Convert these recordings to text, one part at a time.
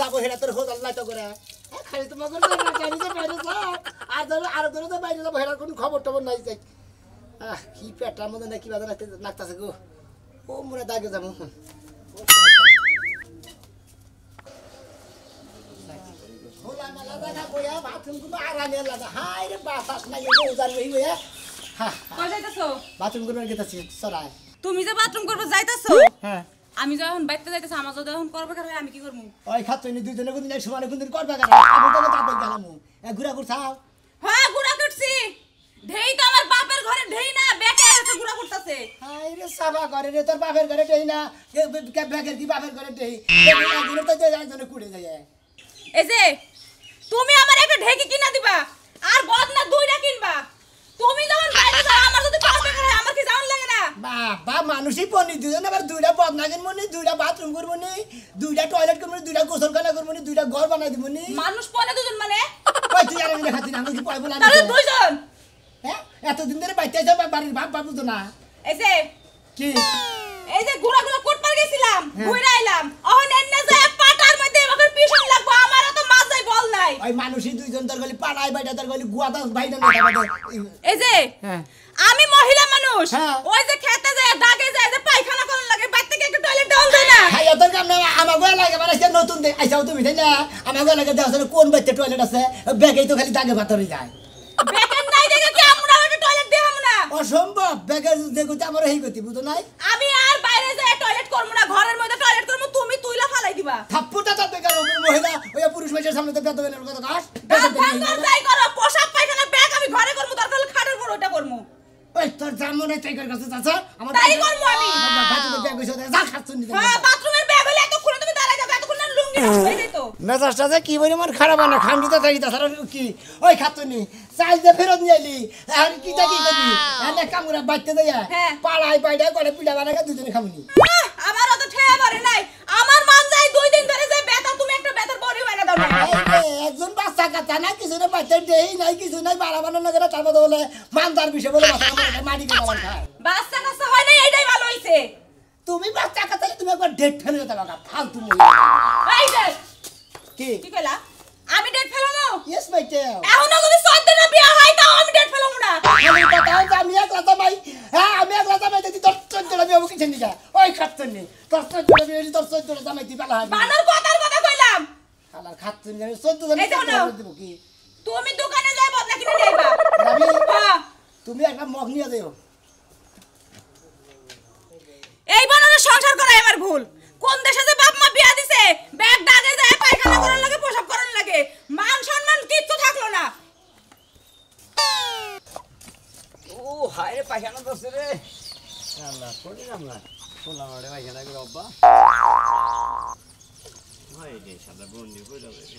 যাবো হেরা তোর খোঁজ আল্লাহ তো করে খালি তো মগর জানি যে বাইরে যা আর ধরো আর ধরো তো বাইরে যাবো হেরার কোনো খবর টবর নাই যাই আহ কি পেটার মধ্যে নাকি বাধা লাগতেছে গো ও মোরা দাগে যাবো হোলা মালা দাগা বয়া বাথরুম গুলো আরামে লাগা হাই রে বাতাস নাই গো জার রই বয়া হ্যাঁ কই যাইতাছো বাথরুম করবার গেতাছি সরাই তুমি যে বাথরুম করবে যাইতাছো হ্যাঁ আমি যখন বাইতে যাইতেছি আমার যদি এখন করবে কারে আমি কি করব ওই খাতনি দুইজনে কোন দিন সমানে কোন দিন করবে কারে আমি তো তাতে গেলাম এ ঘুরা ঘুরছাও হ্যাঁ ঘুরা ঘুরছি ঢেই তো আমার বাপের ঘরে ঢেই না বেকে এত ঘুরা ঘুরতাছে হাই রে সাবা ঘরে রে তোর বাপের ঘরে ঢেই না কে বেকের কি বাপের ঘরে ঢেই এই ঘুরে তো যায় একজনে কুড়ে যায় এই যে তুমি আমার একটা ঢেকি কিনা দিবা আর বদনা দুইটা কিনবা তুমি যখন বাইরে যাও আমার যদি করবে কারে আমার কি জান লাগে না বাবা মানুষই পনি দুজন আবার দুইটা বদনা কিনবনি দুইটা বাথরুম করবনি দুইটা টয়লেট করবনি দুইটা গোসলখানা করবনি দুইটা ঘর বানাই দিবনি মানুষ পনে দুজন মানে কই তুই আর আমি দেখাতি না আমি কি পাইব না তাহলে দুইজন হ্যাঁ এত দিন ধরে বাইতে যাও বাড়ির বাপ বাপ বুঝো না এই যে কি এই যে ঘোড়া ঘোড়া কোট পার গেছিলাম ঘুরে আইলাম ওহন এন্না যায় পাটার মধ্যে আমাকে পিছন লাগবো আমার তো মাথায় বল নাই ওই মানুষই দুইজন তোর গলি পাড়ায় বাইটা তোর গলি গুয়াদাস বাইটা না এই যে হ্যাঁ আমি মহিলা মানুষ ওই যে খেতে যায় দাগে যায় যে পায়খানা করন লাগে বাইতে কি একটা টয়লেট দাও না হ্যাঁ তোর কাম না আমার গয়া লাগে মানে সে নতুন দে আইছাও তুমি তাই না আমার গয়া লাগে দাও কোন বাইতে টয়লেট আছে ব্যাগেই তো খালি দাগে ভাত হই যায় ব্যাগে নাই দেখে কি আমরা একটা টয়লেট দেখামু না অসম্ভব ব্যাগে দেখো তো আমার হেই গতি বুঝো নাই আমি আর বাইরে যায় টয়লেট করব না ঘরের মধ্যে টয়লেট করব তুমি তুইলা ফালাই দিবা থাপ্পড়টা তো বেকার মহিলা ওই পুরুষ মেয়ের সামনে তো বেদ বেনের কথা কাজ ভাঙর যাই করো পোশাক পায়খানা ব্যাগ আমি ঘরে করব দরকার খাটের পর ওটা করব ওই তোর জামনে তাই কর কাছে চাচা আমার তাই করব আমি বাথরুমের ব্যাগ হইছে যা খাচ্ছনি হ্যাঁ বাথরুমের ব্যাগ হইলে এত কোন তুমি দাঁড়াই যাবে এত কোন লুঙ্গি হইছে তো মেজাজটা যে কি বলি মন খারাপ না খামজি তো থাকি তাছাড়া কি ওই খাচ্ছনি চাল যে ফেরত নিলি আর কি তা কি করবি এনে কামরা বাইতে যায় পাড়ায় পায়ডা করে পিডা বানাকে দুজনে খামনি আমার তো ঠেয়া পারে নাই আমার মান যায় দুই দিন ধরে যায় বেটা তুমি একটা বেটার বড়ি বানা দাও একজন বাচ্চা কথা না কিছু না বাইতে দেই নাই কিছু নাই বাড়া বানানো লাগে তার কথা বলে মানদার বিষয় বলে বাচ্চা আমারে মারি কে বল খায় বাচ্চা কথা হয় না এইটাই ভালো হইছে তুমি বাচ্চা কথা তুমি একবার ডেট ফেলে দাও না ফালতু মহিলা এই যে কি কি কইলা আমি ডেট ফেলামু यस মাই কে এখন যদি 14 না বিয়া হয় তাও আমি ডেট ফেলামু না আমি কথা যে আমি এক কথা ভাই হ্যাঁ আমি এক কথা ভাই যদি 14 না বিয়া হবে কি চিনি যা ওই খাতনি 14 না বিয়া যদি 14 না মাইতি পালা হয় বানর কথার কথা কইলাম শালা খাতনি আমি 14 না বিয়া দেব কি তুমি দোকানে যাই বদলা কিনে যাইবা হ্যাঁ তুমি একটা মগ নিয়ে যাও এই বানরের সংসার করা আমার ভুল কোন দেশে যে বাপ মা বিয়া দিছে ব্যাগ দাগে যায় পায়খানা করার লাগে পোশাক করার লাগে মান সম্মান কিচ্ছু থাকলো না ও হায় রে পায়খানা করছে রে আল্লাহ কোনি আমরা কোলা মারে পায়খানা করে বাবা ভাই দে শালা বন্ধু কইলা রে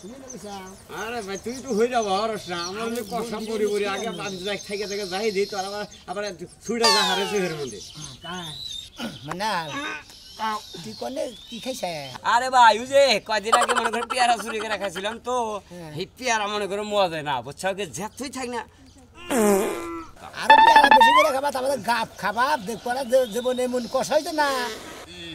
তুমি না বুঝা আরে ভাই তুই তো হয়ে যাবো আর আমার কষ্ট করি করি আগে থেকে থেকে যাই দিই তো আবার ছুটে যা হারে চোখের মধ্যে মানে তুই কনে কি খাইছ আরে ভাই ওই যে কয়দিন আগে মনে করে পেয়ারা চুরি করে খাইছিলাম তো এই পেয়ারা মনে করে মজা যায় না বুঝছো কি যেতই থাক না আরে পেয়ারা বেশি করে খাবা তাহলে গাপ খাবা দেখো না জীবনে মন কষ্ট হয় তো না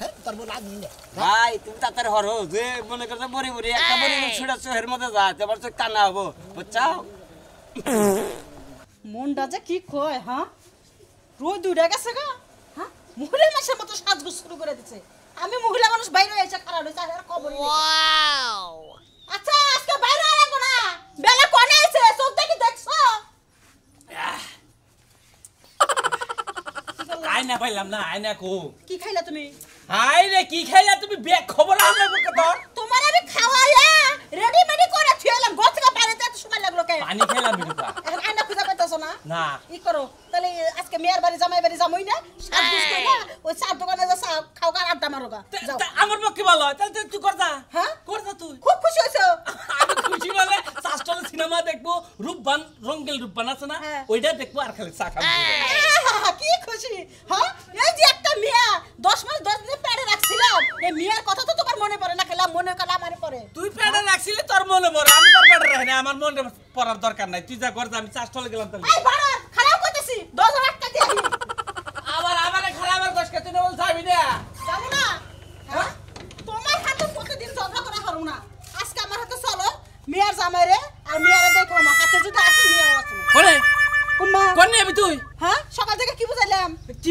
হ্যাঁ তারপর লাগি না ভাই তুমি তাতার হরো যে মনে করছ বড়ি বড়ি একটা বড়ি ছুড়া চোহের মধ্যে যা তারপর তো কানা হবো বুঝছাও মনটা যে কি কয় হ্যাঁ রোজ উড়া গেছে গা হ্যাঁ মহিলা মানুষের মতো সাজগোজ শুরু করে দিছে আমি মহিলা মানুষ বাইরে এসে খারাপ হইছে আর কবর ওয়াও আচ্ছা আজকে বাইরে আইবো না بالك وناسه صوتك عينا পাইলাম না আয়না কো কি খাইলা তুমি আয়রে কি খাইলা তুমি ব্যাগ খবর আনলে কত তোমার আমি খাওয়ালা রেডি মেডি করে থিয়ালাম গছকা পানিতে এত সময় লাগলো কে পানি খেলাম বিরুপা এখন আয়না খুঁজে পাইতাছ না না ই করো তাহলে আজকে মেয়ের বাড়ি জামাই বাড়ি যামই না সাত দিন করে ওই সাত দোকানে যা খাও কার আড্ডা মারোগা যাও আমার পক্ষে ভালো তাহলে তুই কর যা হ্যাঁ কর যা তুই খুব খুশি হইছো আমি খুশি হলে শাস্ত্রল সিনেমা দেখবো রূপবান রঙ্গেল রূপবান আছে না ওইটা দেখবো আর খালি চা খাবো কি খুশি হ্যাঁ এই যে একটা মিয়া 10 মাস 10 দিন পেড়ে রাখছিলাম এই মিয়ার কথা তো তোমার মনে পড়ে না খেলা মনে কলা আমার পড়ে তুই পেড়ে রাখছিলি তোর মনে পড়ে আমি তোর পেড়ে রাখি না আমার মনে পড়ার দরকার নাই তুই যা ঘর যা আমি চাষ চলে গেলাম তাহলে এই বাড়া খারাপ করতেছি 10000 টাকা দিয়ে আবার আমারে খারাপের দশ কে তুই বল যাবি না যাব না হ্যাঁ তোমার হাতে প্রতিদিন ঝগড়া করা করব না আজকে আমার হাতে চলো মিয়ার জামাইরে আর মিয়ারে দেখো আমার হাতে জুতা আছে নিও আছে কোনে উম্মা কোনে এবি তুই হ্যাঁ সকাল থেকে কি বুঝাইলাম কি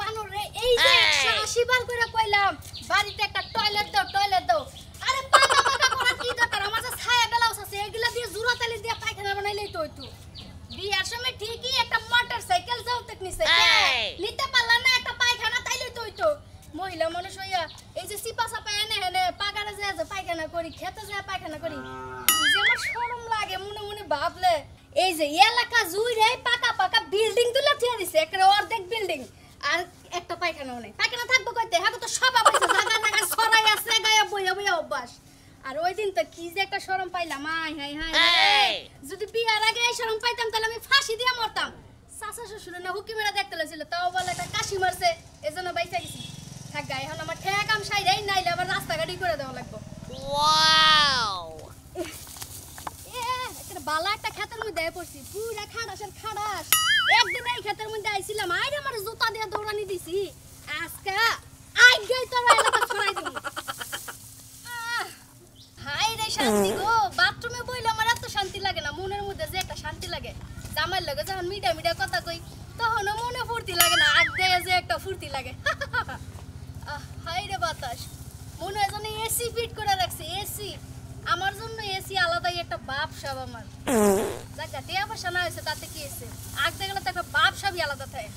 বানর রে এই যে 180 বার করে কইলাম বাড়িতে একটা টয়লেট দাও আরে পাকা পাকা করা কি দরকার আমার কাছে ছায়া ব্লাউজ আছে এগুলা দিয়ে জুরা তালি দিয়ে পায়খানা বানাইলেই তো হইতো বিয়ার সময় ঠিকই একটা মোটরসাইকেল যাও টেকনিসে নিতে পারলা না একটা পায়খানা তাইলেই তো হইতো মহিলা মানুষ হইয়া এই যে সিপা সাপা এনে পাগারে যায় পায়খানা করি খেতে যায় পায়খানা করি যে আমার শরম লাগে মনে মনে ভাবলে এই যে এলাকা জুইরে পাকা পাকা বিল্ডিং তুলে টিয়া দিছে একটা অর্ধেক বিল্ডিং আর একটা পায়খানাও নাই পায়খানা থাকবো কইতে হ্যাঁ তো সব আপাইছে জায়গা জায়গা ছড়াই আছে গায়ে বইয়া অভ্যাস আর ওই দিন তো কি যে একটা শরম পাইলাম হাই হাই হাই যদি বিয়ার আগে এই শরম পাইতাম তাহলে আমি ফাঁসি দিয়ে মরতাম চাচা শ্বশুর না হুকিমেরা দেখতে লাগছিল তাও বলে একটা কাশি মারছে এজন্য বাইচা গেছি থাক গায়ে এখন আমার ঠেয়া কাম সাইরাই নাইলে আবার রাস্তাঘাটই করে দেওয়া লাগবো ওয়াও বালা একটা খেতের মধ্যে পড়ছি পুরা খাড়াসের খাড়াস একদিন এই খেতের মধ্যে আইছিলাম আইরে আমার জুতা দিয়ে দৌড়ানি দিছি আজকে আই গই তোর এলাকা ছড়াই দিই হাই রে শান্তি গো বাথরুমে বইলে আমার এত শান্তি লাগে না মনের মধ্যে যে একটা শান্তি লাগে জামাই লাগে যখন মিডা কথা কই তখন মনে ফুর্তি লাগে না আগ দিয়ে যে একটা ফুর্তি লাগে হাই রে বাতাস মনে হয় যেন এসি ফিট করে রাখছে এসি আমার জন্য এসি আলাদাই একটা বাপ সাহেব আমার জায়গা টিয়া ভাষা না হয়েছে তাতে কি এসে আগ দেখলে তো একটা বাপ সাহেব আলাদা থাকে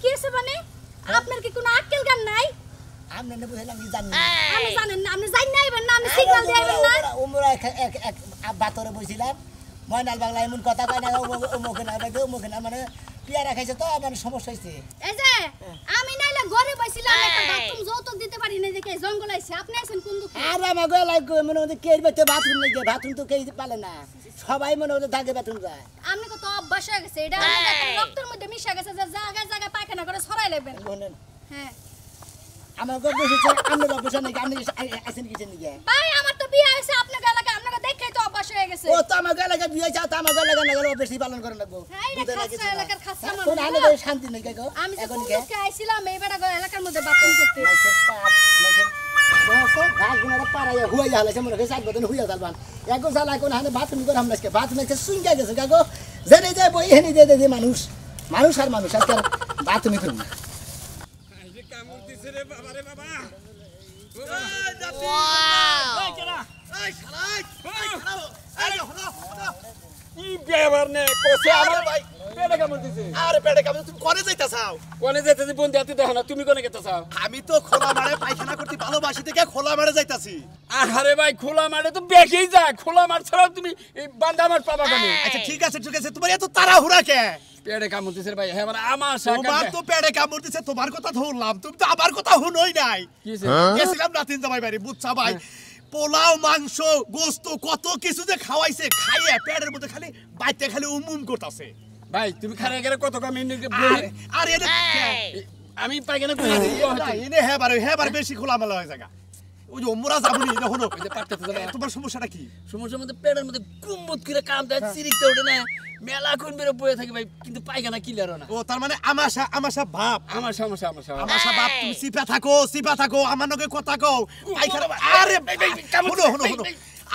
কি এসে মানে আপনার কি কোনো আক্কেল গান নাই আপনি না বুঝলাম কি জানেন আমি জানেন না আপনি জানেন না এবার না আমি সিগন্যাল দিবেন না ওমরা এক বাতরে বসিলাম ময়নাল বাংলা এমন কথা কয় না ওমকে না মানে পিয়ারা খাইছে তো আমার সমস্যা হইছে এই যে আমি নাইলে ঘরে বসিলাম একটা বাথরুম যৌতুক দিতে পারি না দেখে জঙ্গল আইছে আপনি আছেন কোন দুঃখ আরে আমাগো লাগো মনে হচ্ছে কেই বাইতে বাথরুম লাগে বাথরুম তো কেই পালে না সবাই মনে হচ্ছে থাকে বাথরুম যায় আপনি কত অভ্যাস হয়ে গেছে এটা আমাদের রক্তের মধ্যে মিশে গেছে যে জায়গা পায়খানা করে ছড়াই লাগবেন শুনেন হ্যাঁ আমাগো বসেছে আমরা বসে নাকি আপনি আছেন কিছেন নাকি ভাই আমার তো বিয়ে হইছে আপনার এলাকা আপনারা দেখেই তো অভ্যাস হয়ে গেছে ও তো আমার এলাকা বিয়ে যা তো আমার এলাকা না গেল বেশি পালন করে লাগবো এলাকার খাসা মানুষ কোন আলো শান্তি নাই গো আমি এখন কে আইছিলাম এই বড় এলাকার মধ্যে বাথরুম করতে আইছে পাপ নাইছেন বসো ঘাস গুনারে পারায়া হুয়া হালাছে মনে হয় সাত বদন হুয়া জালবান একো জালা কোন হাতে বাথরুম করে আমরা আজকে বাথরুম থেকে সুইঙ্গা গেছে গো জেনে যায় বই এনে দে দে মানুষ আর মানুষ আজকে বাথরুমই করব না বাবারে বাবা ওয়াও ওই চলা ওই চলা ওই চলা ওই চলা পোলাও মাংস গোশত কত কিছু যে খাওয়াইছে খাইয়া পেটের মধ্যে খালি বাইতে খালি উমুম করতেছে ভাই তুমি খারে গেলে কত কম মিনিট আর এটা আমি পায়খানা করে ইনে হেবার বেশি খোলামেলা হয়ে জায়গা ওই যে ওমরা যাবনি এটা হলো এটা পাটতে যাবে তোমার সমস্যাটা কি সমস্যার মধ্যে পেটের মধ্যে কুমবুত করে কাম দেয় চিরিকতে ওঠে না মেলা কোন বের বয়ে থাকে ভাই কিন্তু পায়খানা ক্লিয়ার হয় না ও তার মানে আমাশা ভাব আমার সমস্যা আমাশা ভাব তুমি সিপা থাকো আমার নকে কথা কও পায়খানা আরে হলো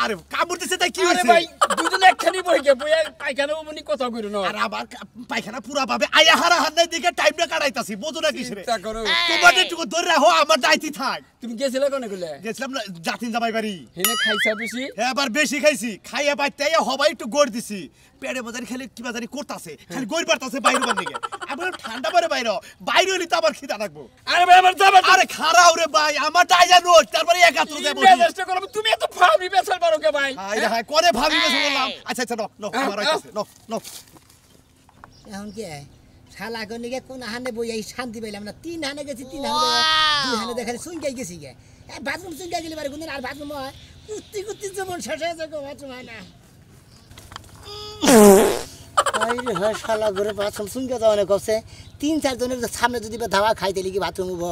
আরে কামড় দিতে তাই কি হইছে আরে ভাই দুজন একখানি বইকে বইয়া পায়খানা ওমনি কথা কইরো না আর আবার পায়খানা পুরা ভাবে আয়া হারা হান্নাই দিকে টাইমটা কাটাইতাছি বুঝো না কিসরে চিন্তা করো তোমাদের টুকু ধরে রাখো আমার দাইতি থাক তুমি গেছিলা কোনে কইলে গেছিলাম না জাতিন জামাই বাড়ি হেনে খাইছা বেশি হ্যাঁ আবার বেশি খাইছি খাইয়া বাইতেয়া হবাই একটু গড় দিছি পেড়ে বাজারি খালি কি বাজারি করতাছে খালি গড় পারতাছে বাইরে বানিকে আবার ঠান্ডা পরে বাইরে হইলি তো আবার খিদা লাগবো আরে ভাই আমার যাবে আরে খারাও রে ভাই আমার দাইয়া নোট তারপরে একাত্র যাবো চেষ্টা করব তুমি এত ভাবি বেশ বারোকে ভাই হ্যাঁ করে ভাবি বেশ বললাম আচ্ছা আচ্ছা নো নো এখন কি শালা গনিকে কোন হানে বই এই শান্তি পাইলাম না তিন হানে গেছি তিন হানে দুই হানে দেখালে শুন যাই গেছি গে এই বাথরুম শুন যাই গেলি বারে কোনদিন আর বাথরুম হয় কুত্তি জীবন শেষ হয়ে যাবে বাথরুম হয় না আইরে হ্যাঁ শালা ঘরে বাথরুম শুন গে যাওয়া না কইছে তিন চার জনের সামনে যদি ধাওয়া খাই দিলি কি বাথরুম হবো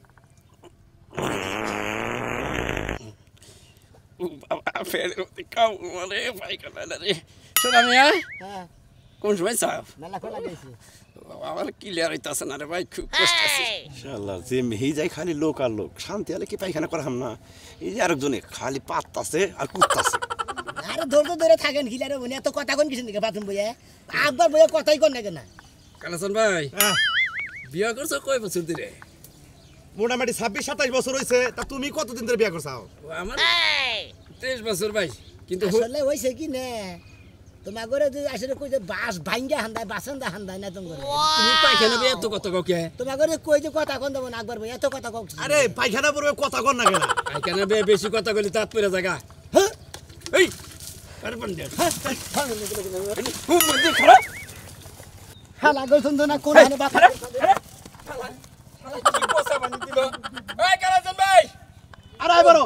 فعلا تكاو ولا فايك على ري شنو عمي ها كون شوي صعب مالا كل بيسي عمرك اللي ريتاس انا باي كوستاسي ان شاء الله زي ما هي زي خالي لوكال لوك شانتي على كي بايخنا كرهمنا اي ارك دوني خالي باتاسي ار كوستاسي আরে ধরতো ধরে থাকেন গিলারে উনি এত কথা কোন কিছু নিকে বাথরুম বইয়া একবার বইয়া কথাই কোন না কেন কালাসন ভাই হ্যাঁ বিয়া করছ কয় বছর ধরে মোটামুটি 26 27 বছর হইছে তা তুমি কতদিন ধরে বিয়া করছাও আমার 23 বছর ভাই কিন্তু আসলে হইছে কি না তোমা গরে যদি আসলে কই যে বাস ভাঙা হান্দায় বাসন্দা হান্দায় না তুমি পায়খানা বই এত কথা কও কে তোমা গরে কই যে কথা কোন দেব না একবার বই এত কথা কও আরে পায়খানা পড়বে কথা কোন না কেন পায়খানা বে বেশি কথা কইলে দাঁত পড়ে জায়গা হ্যাঁ এই আরে বন্ধে হ্যাঁ হুম বন্ধে খরা হালা গল শুনতো না কোন হানে বাপ কি বসা বানি দিলো এই কালাজন ভাই আরে আই বড়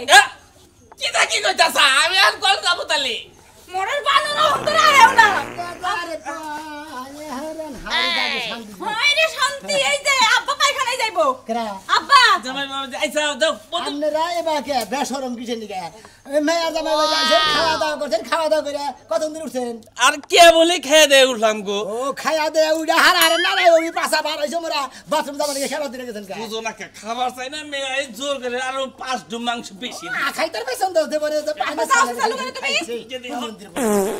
কি থাকি কইতাছ আমি আর কল যাব তালে মরার বানর অন্তরে আরেও না আরে كرا أبا زمان ما بدي أيش راو ده عم نراي باكي بس هرم كيشن لقى ما يرضى ما بدي أيش خوادا كوشن خوادا كده كاتون دروسين أركيا بوليك هيدا ولهم كو أو خيا ده وده هرارن نراي وبي باسا بارا إيش مرا باتم ده مريك شرط دينك تنكا وزونك خبر سينا ما يزور كده أنا باس دمانش بيشين خير تربي سندو ده بره ده باس سالو كده تبي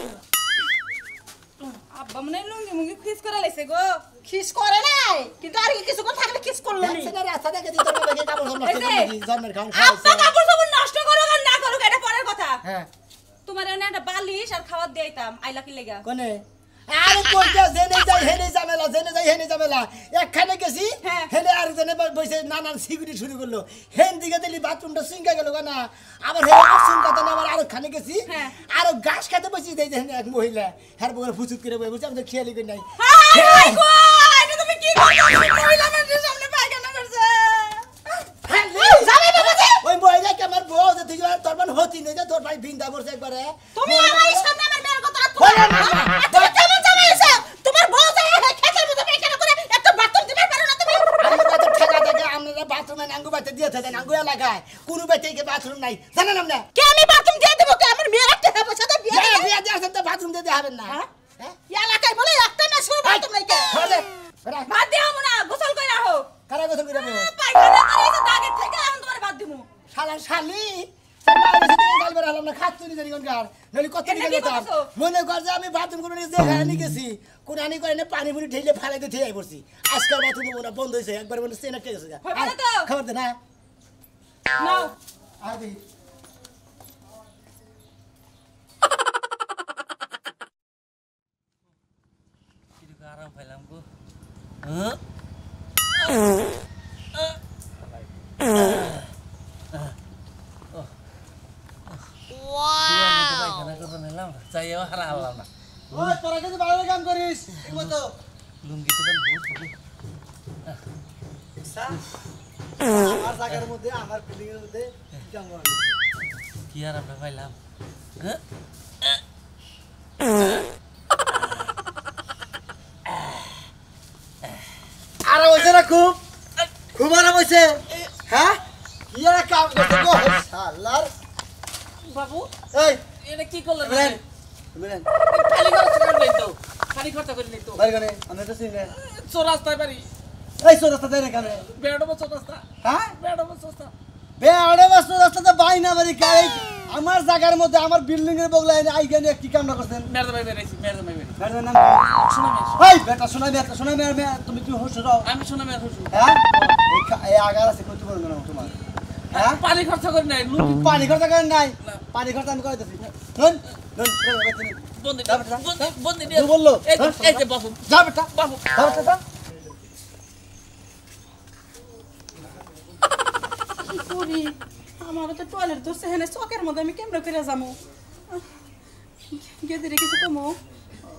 أبا من اللون يمكن كيس كره لسه جو كيس كره لا كداري كيس كره ثقل كيس كله لي أصلاً رأي أصلاً كذي ترى بيجي كابور سمر كابور سمر ناشتة كره كن نا كره كذا فورا كذا تمارين أنا باليش أرخاوات ديتام أيلا كليجا كونه أنا كنت زين زميلا يا كنا كذي هني أريد أن بس نانا سيقولي شروع كله هندي كذا اللي باتروم تسينجا كله كنا أمر هيك سينجا تنا أمر أروح كنا كذي أروح غاش كذا بس يديه هني أك مهلا هر بقول فوسط كده بس أمر كيا ليكون ناي هاي كوا أنا تبي كيا مهلا من جسمنا بايكا نفسه هلا زميل بقولي وين بقولي كمر بوز تيجي توربان هوتي نيجا توربان بين دابور سيك بره تومي أنا إيش كنا مر مر كتر كونو بتيجي باتروم ناي سنة نمنا كامي باتروم دي أدبو كامر ميرك تهبو شدة بيا يا دي أصلا باتروم دي هبنا يا لكاي بولا يكتم أشوف باتروم ناي كده بعد دي هم نا غسل كيرا هو كلا غسل كيرا هو بايك كلا كلا إذا داعي تيجي هم تمر بعد دي مو شالي سما أبسط نقال برا هلمنا خاتوني زريكون كار نلقي كتير نلقي تام مونه كارز أمي باتروم كونو نيزه هني كسي كوناني كونه پانی بودی ثیله پھاله تو ثیله بورسی اسکار باتروم مونه بند هیچه یک بار مونه سینه کجا سیگا خبر دنیا No. Abi. Kita karam filmku. Wow. Saya harap alam nak. Oh, terus kita balik kan Koris. Ikut tu. Belum gitu kan bos. Bisa. আমার জায়গার মধ্যে আমার বিল্ডিং এর মধ্যে কেমন কি আর আমরা পাইলাম আরে ওই যারা খুব আরাম হইছে হ্যাঁ কি আর কাম করতে গো শালার বাবু এই এটা কি করলেন বলেন খালি করতে পারলেন তো খালি করতে পারলেন তো বাইরে গনে আমি তো চিনি না চোর রাস্তায় বাড়ি ऐ सोचता तेरे क्या है? बेड़ों में सोचता। हाँ? बेड़ों में सोचता तो बाई ना बनी क्या है? हमारे जाकर मुझे हमारे बिल्डिंग के बोगला है ना आई क्या नहीं की काम ना करते हैं। मेरे तो भाई ना। हाय बेटा सुना मेरे तुम इतने होश रहो। हम सुना मेरे होश। हाँ? ये आगरा से कुछ बोल रहा हूँ तुम्हारे। हाँ? पानी खर्चा करना है। हमारे तो टॉयलेट दूर से है ना सौ के रमदा में कैमरा के रजामो क्या तेरे किसी को मो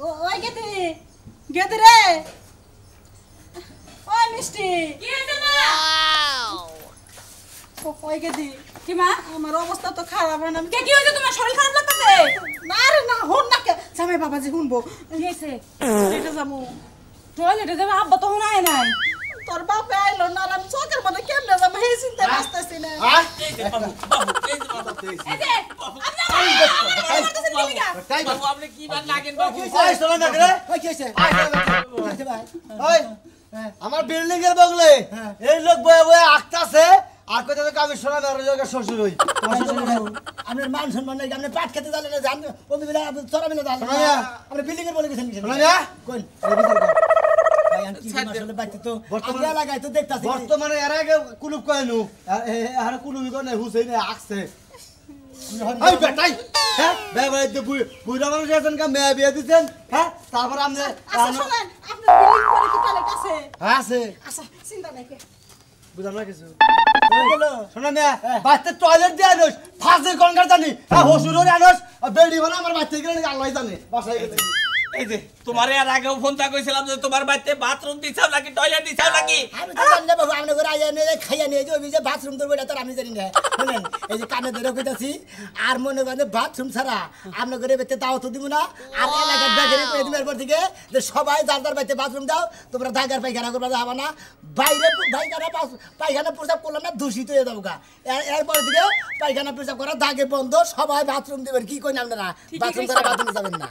ओए क्या तेरे ओए मिस्टी क्या तेरा ओए क्या तेरी कि माँ हमारा अवस्था तो खराब है ना क्या क्यों जो तुम्हारे शरीर खराब लगता है मार ना होन ना क्या समय पापा जी होन बो ये से टॉयलेट रजामो आप बताओ ना है ना तोरबा पे आए लो नाराम सो कर मत क्या मेरा समय सिंदर रास्ते से ना हां बाबू ऐसे बाबू आपने की बात लागेन बाबू ओए सोना ना करे ओए कैसे ओए हमार बिल्डिंग के बगले ये लोग बया आकता से आके तो कामी सोना मेरे जगह ससुर होई हमने मान सम्मान नहीं हमने पाट खेते डाले ना जान ओ मिला तोरा मिला डाल हमने बिल्डिंग के बोले के सुनिया कौन বর্তমানে এর আগে কুলুপ কইনু আর কুলুপই কই না হুসাইন আকছে এই বেটাই হ্যাঁ বেবাই দে বুইরা মানুষ আছেন কা মেয়া বিয়া দিছেন হ্যাঁ তারপর আপনি শুনেন আপনি বিলিং করে কি তালে কাছে আছে আচ্ছা চিন্তা নাই কে বুঝানো কিছু বলো শুনেন না বাচ্চা টয়লেট দি আনোস ফাজে গঙ্গা জানি হ্যাঁ হসুর আনোস বেড়ি বনা আমার বাচ্চা গিলা আল্লাহই জানে বাসায় গেছে এই যে তোমারে আর আগে ফোনটা কইছিলাম যে তোমার বাইতে বাথরুম দিছাও নাকি টয়লেট দিছাও নাকি আমি তো জানি না বাবু আমনে করে আইয়া নে খাইয়া নে যাবি যে বাথরুম তোর বইটা তো আমি জানি না শুনেন এই যে কানে ধরে কইতাছি আর মনে করে বাথরুম ছাড়া আমনে করে বাইতে দাও তো দিব না আর এলাকার বাইরে কই দিবার পর থেকে যে সবাই জারদার বাইতে বাথরুম দাও তোমরা ঢাকার পায়খানা করবা যাবা না বাইরে পায়খানা পায়খানা প্রস্তাব করলে না দূষিত হয়ে যাবগা এর পর থেকে পায়খানা প্রস্তাব করা দাগে বন্ধ সবাই বাথরুম দিবেন কি কই না আপনারা বাথরুম ছাড়া বাথরুম যাবেন না।